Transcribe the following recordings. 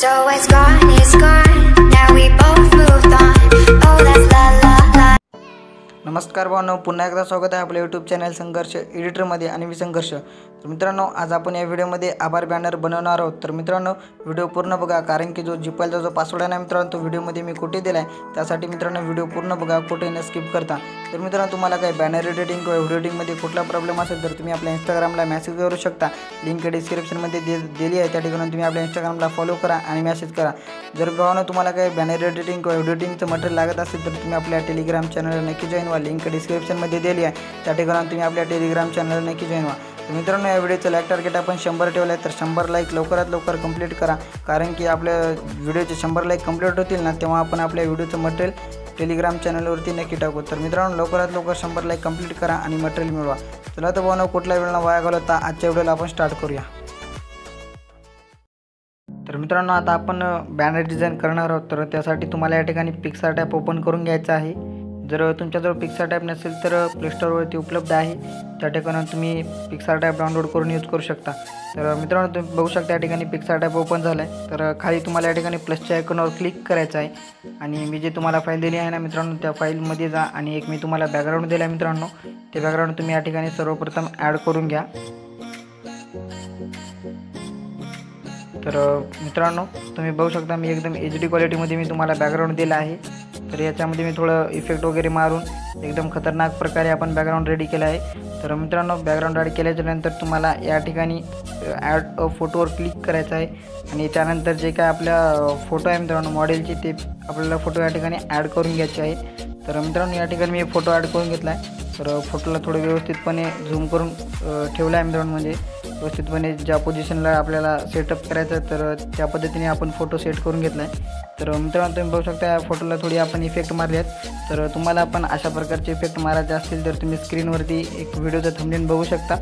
So it's gone, it's gone. Now we both moved on. Oh, that's la la la. नमस्कार भावनो, पुन्हा एकदा स्वागत आहे आपल्या YouTube चॅनल संघर्ष एडिटर मध्ये आणि मी संघर्ष। तर मित्रांनो, आज आपण या व्हिडिओ मध्ये आभार बॅनर बनवणार आहोत। तर मित्रांनो, व्हिडिओ पूर्ण बघा, कारण की जो जीपेलचा जो पासवर्ड आहे ना मित्रांनो, तो व्हिडिओ मध्ये मी कुठे दिलाय, त्यासाठी मित्रांनो व्हिडिओ पूर्ण बघा, कुठेही स्किप करता। तर मित्रांनो, तुम्हाला काही बॅनर एडिटिंग किंवा व्हिडिओ एडिटिंग मध्ये कुठला प्रॉब्लेम असेल तर तुम्ही आपल्या Instagramला मेसेज करू शकता। लिंक डिस्क्रिप्शन मध्ये दिली आहे, त्या ठिकाणी तुम्ही आपल्या Instagramला फॉलो करा आणि मेसेज करा। जर भावनो तुम्हाला काही बॅनर एडिटिंग किंवा व्हिडिओ एडिटिंगचं मटेरियल लागत असेल तर तुम्ही आपल्या Telegram चॅनलला नक्की जॉइन व्हा। लिंक डिस्क्रिप्शन मध्ये दिली आहे, त्या ठिकाणी तुम्ही आपल्या Telegram चॅनलला नक्की जॉइन व्हा। मित्रांनो, या व्हिडिओचं लाईक टार्गेट आपण 100 ठेवलं आहे, तर 100 लाईक लवकरात लवकर कंप्लीट करा, कारण की आपल्या व्हिडिओचे 100 लाईक कंप्लीट होतील ना तेव्हा आपण आपल्या व्हिडिओचं मटेरियल टेलिग्राम चॅनलवरती नक्की टाकू। तर मित्रांनो, लवकरात लवकर 100 लाईक कंप्लीट करा आणि मटेरियल मिळवा। चला तर भावना, कुठला वेळ न वाया घालवता आजच्या व्हिडिओला आपण स्टार्ट करूया। तर मित्रांनो, आता आपण बॅनर डिझाईन करणार आहोत, तर त्यासाठी तुम्हाला या ठिकाणी पिक्सार्ट ॲप ओपन करून घ्यायचं आहे। जर तुमच्याजवळ पिक्सार्ट ॲप नसेल तर प्ले स्टोअरवरती उपलब्ध आहे, त्या ठिकाणी तुम्ही पिक्सार्ट ॲप डाउनलोड करून यूज करू शकता। तर मित्रांनो, तुम्ही बघू शकता या ठिकाणी पिक्सार्ट ॲप ओपन झालं आहे। तर खाली तुम्हाला या ठिकाणी प्लसच्या आयकॉनवर क्लिक करायचं आहे आणि मी जे तुम्हाला फाईल दिली आहे ना मित्रांनो, त्या फाईलमध्ये जा आणि एक मी तुम्हाला बॅकग्राऊंड दिला आहे मित्रांनो, ते बॅकग्राऊंड तुम्ही या ठिकाणी सर्वप्रथम ॲड करून घ्या। तर मित्रांनो, तुम्ही बघू शकता मी एकदम HD क्वालिटीमध्ये मी तुम्हाला बॅकग्राऊंड दिला आहे। तर याच्यामध्ये मी थोडं इफेक्ट वगैरे मारून एकदम खतरनाक प्रकारे आपण बॅकग्राऊंड रेडी केला आहे। तर मित्रांनो, बॅकग्राऊंड ॲड केल्याच्यानंतर तुम्हाला या ठिकाणी ॲड फोटोवर क्लिक करायचं आहे आणि त्यानंतर जे काय आपल्या फोटो आहे मित्रांनो मॉडेलची, ते आपल्याला फोटो या ठिकाणी ॲड करून घ्यायचे आहे। तर मित्रांनो, या ठिकाणी मी फोटो ॲड करून घेतला आहे। तर फोटोला थोडं व्यवस्थितपणे झूम करून ठेवला आहे मित्रांनो, म्हणजे व्यवस्थितपणे ज्या पोझिशनला आपल्याला सेटअप करायचं आहे तर त्या पद्धतीने आपण फोटो सेट करून घेतला आहे। तर मित्रांनो, तुम्ही बघू शकता या फोटोला थोडी आपण इफेक्ट मारली आहेत। तर तुम्हाला पण अशा प्रकारचे इफेक्ट मारायचे असतील तर तुम्ही स्क्रीनवरती एक व्हिडिओचा थंबनेल बघू शकता।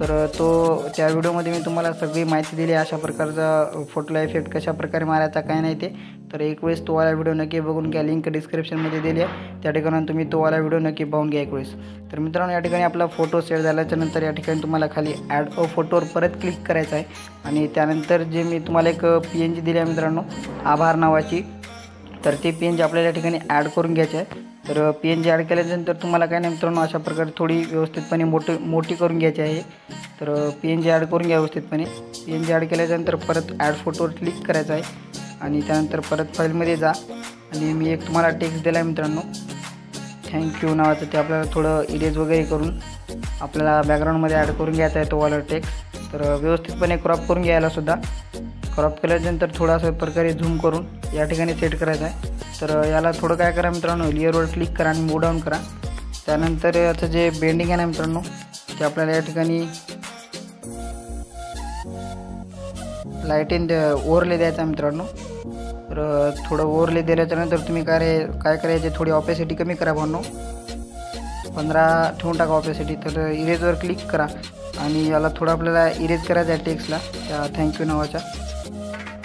तर तो त्या व्हिडिओमध्ये मी तुम्हाला सगळी माहिती दिली आहे, अशा प्रकारचा फोटोला इफेक्ट कशा प्रकारे मारायचा काय नाही ते। तर एक वेळेस तो वाला व्हिडिओ नक्की बघून घ्या, लिंक डिस्क्रिप्शनमध्ये दिली आहे, त्या ठिकाणी तुम्ही तो वाला व्हिडिओ नक्की बघून घ्या एक वेळेस। तर मित्रांनो, या ठिकाणी आपला फोटो सेट झाल्याच्यानंतर या ठिकाणी तुम्हाला खाली ॲड अ फोटोवर परत क्लिक करायचं आहे आणि त्यानंतर जे मी तुम्हाला एक PNG दिली आहे मित्रांनो, आभार नावाची, तर ते PNG आपल्याला या ठिकाणी ॲड करून घ्यायचे आहे। तर PNG ॲड केल्यानंतर तुम्हाला काय नाही मित्रांनो, अशा प्रकारे थोडी व्यवस्थितपणे मोठी करून घ्यायची आहे। तर PNG ॲड करून घ्या व्यवस्थितपणे। PNG ॲड केल्याच्यानंतर परत ॲड फोटोवर क्लिक करायचं आहे आणि त्यानंतर परत फाईलमध्ये जा आणि मी एक तुम्हाला टेक्स्ट दिला आहे मित्रांनो, थँक्यू नावाचं, ते आपल्याला थोडं इरेज वगैरे करून आपल्याला बॅकग्राऊंडमध्ये ॲड करून घ्यायचा आहे तो वाला टेक्स्ट। तर व्यवस्थितपणे क्रॉप करून घ्यायला सुद्धा, क्रॉप केल्यानंतर थोडा अशा प्रकारे झूम करून या ठिकाणी सेट करायचा आहे। तर याला थोडं काय करा मित्रांनो, लेअरवर क्लिक करा आणि मूव डाऊन करा। त्यानंतर याचं जे बेंडिंग आहे ना मित्रांनो, ते आपल्याला या ठिकाणी लाईटने ओव्हरले द्यायचा मित्रांनो। तर थोडं ओव्हरले दिल्याच्यानंतर तुम्ही काय करायचे, थोडी ऑपेसिटी कमी करा भावनो, 15 ठेवून टाका ऑपेसिटी। तर इरेजवर क्लिक करा आणि याला थोडं आपल्याला इरेज करायचं आहे टेक्स्टला त्या थँक्यू नावाच्या।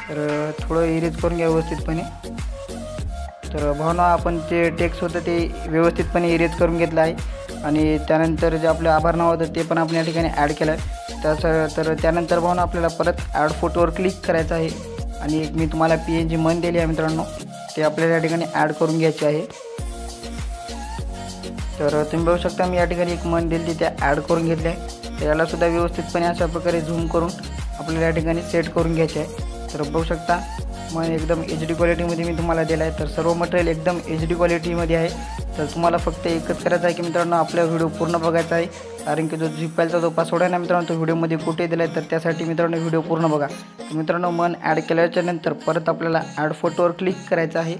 तर थोडं इरेज करून घ्या व्यवस्थितपणे। तर भावनो, आपण जे टेक्स्ट होतं ते व्यवस्थितपणे इरेज करून घेतलं आहे आणि त्यानंतर जे आपलं आभार नाव होतं ते पण आपण या ठिकाणी ॲड केलं आहे। तर त्यानंतर भावना आपल्याला परत ॲड फोटोवर क्लिक करायचं आहे आणि एक मी तुम्हाला PNG मन दिली आहे मित्रांनो, ते आपल्याला या ठिकाणी ॲड करून घ्यायचे आहे। तर तुम्ही बघू शकता मी या ठिकाणी एक मन दिली ते ॲड करून घेतले आहे। तर यालासुद्धा व्यवस्थितपणे अशा प्रकारे झूम करून आपल्याला या ठिकाणी सेट करून घ्यायचे आहे। तर बघू शकता मन एकदम HD क्वालिटीमध्ये मी तुम्हाला दिला आहे। तर सर्व मटेरियल एकदम HD क्वालिटीमध्ये आहे। तर तुम्हाला फक्त एकच करायचं आहे की मित्रांनो, आपला व्हिडिओ पूर्ण बघायचा आहे, कारण की जो जीपेलचा जो पासवर्ड आहे ना मित्रांनो, तो व्हिडिओमध्ये कुठे दिला आहे, तर त्यासाठी मित्रांनो व्हिडिओ पूर्ण बघा। तर मित्रांनो, मन ॲड केल्याच्यानंतर परत आपल्याला ॲड फोटोवर क्लिक करायचं आहे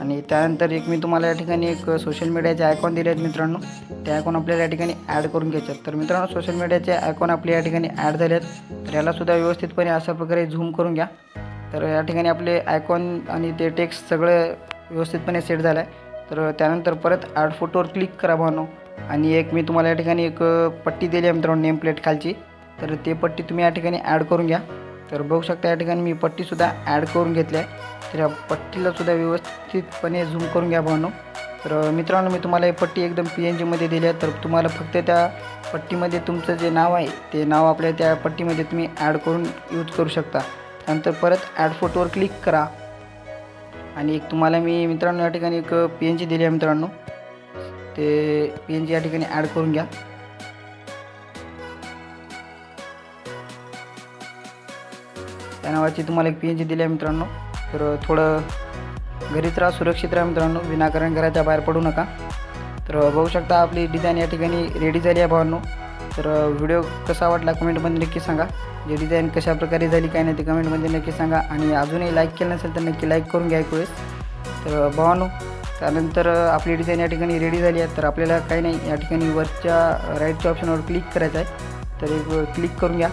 आणि त्यानंतर एक मी तुम्हाला या ठिकाणी एक सोशल मीडियाचे आयकॉन दिले आहेत मित्रांनो, ते आयकॉन आपल्याला या ठिकाणी ॲड करून घ्यायचे आहेत। तर मित्रांनो, सोशल मीडियाचे आयकॉन आपले या ठिकाणी ॲड झाले आहेत। तर यालासुद्धा व्यवस्थितपणे अशा प्रकारे झूम करून घ्या। तर या ठिकाणी आपले आयकॉन आणि ते टेक्स्ट सगळं व्यवस्थितपणे सेट झालं आहे। तर त्यानंतर परत ॲड फोटोवर क्लिक करा भावनो आणि एक मी तुम्हाला या ठिकाणी एक पट्टी दिली आहे मित्रांनो, नेम प्लेट खालची, तर ते पट्टी तुम्ही या ठिकाणी ॲड करून घ्या। तर बघू शकता या ठिकाणी मी पट्टीसुद्धा ॲड करून घेतली आहे। तर या पट्टीलासुद्धा व्यवस्थितपणे झूम करून घ्या भावनो। तर मित्रांनो, मी तुम्हाला ही पट्टी एकदम PNGमध्ये दिली आहे। तर तुम्हाला फक्त त्या पट्टीमध्ये तुमचं जे नाव आहे ते नाव आपल्या त्या पट्टीमध्ये तुम्ही ॲड करून यूज करू शकता। नंतर परत ॲड फोटोवर क्लिक करा आणि एक तुम्हाला मी मित्रांनो या ठिकाणी एक पी एन जी दिली आहे मित्रांनो, ते पी एन जी या ठिकाणी ॲड करून घ्या. त्या नावाची तुम्हाला एक पी एन जी दिली आहे मित्रांनो. तर थोडं घरीच राहा, सुरक्षित राहा मित्रांनो, विनाकारण घराच्या बाहेर पडू नका. तर बघू शकता आपली डिझाईन या ठिकाणी रेडी झाली आहे भावांनो. तर व्हिडिओ कसा वाटला कमेंटमध्ये नक्की सांगा. जे डिझाईन कशा प्रकारे झाली काय नाही ते कमेंटमध्ये नक्की सांगा आणि अजूनही लाईक केलं नसेल तर नक्की लाईक करून घ्या एक वेळेस. तर भावांनो त्यानंतर आपली डिझाईन या ठिकाणी रेडी झाली आहे. तर आपल्याला काही नाही या ठिकाणी वरच्या राईटच्या ऑप्शनवर क्लिक करायचं आहे. तर एक क्लिक करून घ्या.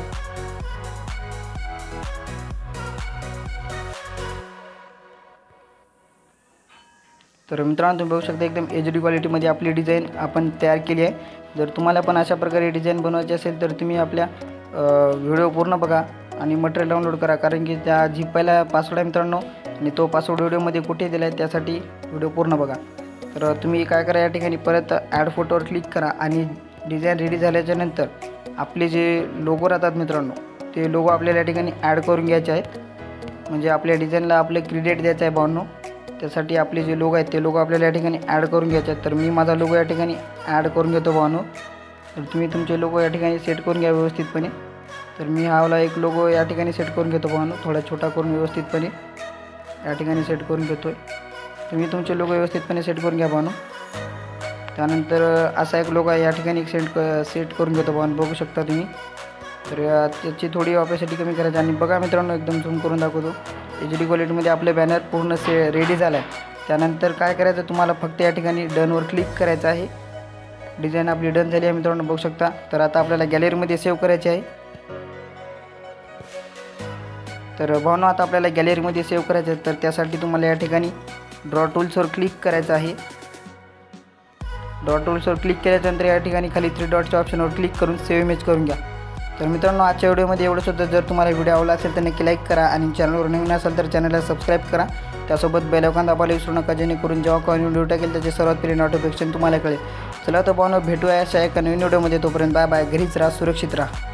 तर मित्रांनो तुम्ही बघू शकता एकदम एच डी क्वालिटीमध्ये आपली डिझाईन आपण तयार केली आहे. जर तुम्हाला पण अशा प्रकारे डिझाईन बनवायची असेल तर तुम्ही आपल्या व्हिडिओ पूर्ण बघा आणि मटेरियल डाउनलोड करा, कारण की त्या जी पहिला पासवर्ड आहे मित्रांनो आणि तो पासवर्ड व्हिडिओमध्ये कुठे दिला आहे त्यासाठी व्हिडिओ पूर्ण बघा. तर तुम्ही काय करा या ठिकाणी परत ॲड फोटोवर क्लिक करा आणि डिझाईन रेडी झाल्याच्यानंतर आपले जे लोगो राहतात मित्रांनो ते लोगो आपल्याला या ठिकाणी ॲड करून घ्यायचे आहेत. म्हणजे आपल्या डिझाईनला आपले क्रेडिट द्यायचं आहे भावांनो. त्यासाठी आपले जे लोगो आहेत ते लोगो आपल्याला या ठिकाणी ॲड करून घ्यायचे आहेत. तर मी माझा लोगो या ठिकाणी ॲड करून घेतो भावांनो. तर तुम्ही तुमचे लोगो या ठिकाणी सेट करून घ्या व्यवस्थितपणे. तर मी हावला एक लोगो या ठिकाणी सेट करून घेतो भावांनो, थोडा छोटा करून व्यवस्थितपणे या ठिकाणी सेट करून घेतो आहे. तुम्ही तुमचे लोगो व्यवस्थितपणे सेट करून घ्या भावांनो. त्यानंतर असा एक लोगो या ठिकाणी सेट करून घेतो भावांनो, बघू शकता तुम्ही. तर त्याची थोडी ऑपेसिटी कमी करायची आणि बघा मित्रांनो एकदम झूम करून दाखवतो. एच डी क्वालिटीमध्ये आपले बॅनर पूर्ण रेडी झाला आहे. त्यानंतर काय करायचं तुम्हाला फक्त या ठिकाणी डनवर क्लिक करायचं आहे. डिझाईन आपली डन झाली आहे मित्रांनो, बघू शकता. तर आता आपल्याला गॅलरीमध्ये सेव्ह करायची आहे. तर भावना आता आपल्याला गॅलरीमध्ये सेव्ह करायचं आहे. तर त्यासाठी तुम्हाला या ठिकाणी ड्रॉ टूल्सवर क्लिक करायचं आहे. ड्रॉ टूल्सवर क्लिक केल्यानंतर या ठिकाणी खाली थ्री डॉटच्या ऑप्शनवर क्लिक करून सेव्ह इमेज करून घ्या. तर मित्रांनो आजच्या व्हिडिओमध्ये एवढं सुद्धा. जर तुम्हाला व्हिडिओ आवडला असेल तर नक्की लाईक करा आणि चॅनलवर नवीन असाल तर चॅनलला सबस्क्राईब करा. त्यासोबत बेल आयकॉन दाबायला विसरू नका, जेणेकरून जेव्हा कोणी व्हिडिओ टाकेल त्याचे सर्वात पहिले नोटिफिकेशन तुम्हाला कळेल. चला तर पाहून भेटूया अशा एका नवीन व्हिडिओमध्ये. तोपर्यंत बाय बाय. घरीच राहा, सुरक्षित राहा.